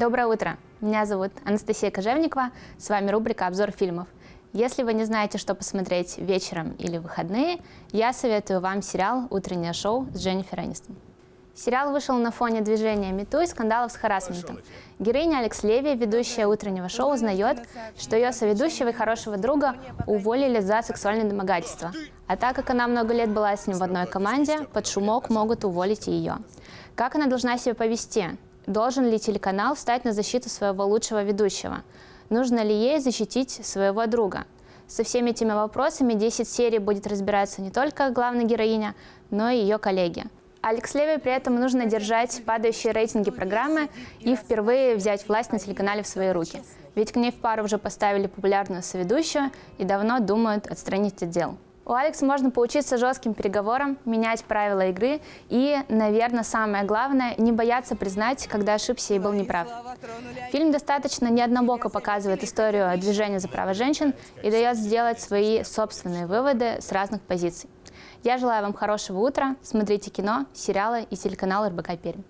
Доброе утро! Меня зовут Анастасия Кожевникова, с вами рубрика «Обзор фильмов». Если вы не знаете, что посмотреть вечером или в выходные, я советую вам сериал «Утреннее шоу» с Дженнифер Энистон. Сериал вышел на фоне движения Мету и скандалов с харассментом. Героиня Алекс Леви, ведущая утреннего шоу, узнает, что ее соведущего и хорошего друга уволили за сексуальное домогательство. А так как она много лет была с ним в одной команде, под шумок могут уволить и ее. Как она должна себя повести? Должен ли телеканал встать на защиту своего лучшего ведущего? Нужно ли ей защитить своего друга? Со всеми этими вопросами 10 серий будет разбираться не только главная героиня, но и ее коллеги. Алекс Леви при этом нужно держать падающие рейтинги программы и впервые взять власть на телеканале в свои руки. Ведь к ней в пару уже поставили популярную соведущую и давно думают отстранить от дел. У Алекс можно поучиться жестким переговорам, менять правила игры и, наверное, самое главное, не бояться признать, когда ошибся и был неправ. Фильм достаточно неоднобоко показывает историю движения за права женщин и дает сделать свои собственные выводы с разных позиций. Я желаю вам хорошего утра, смотрите кино, сериалы и телеканал РБК-Пермь.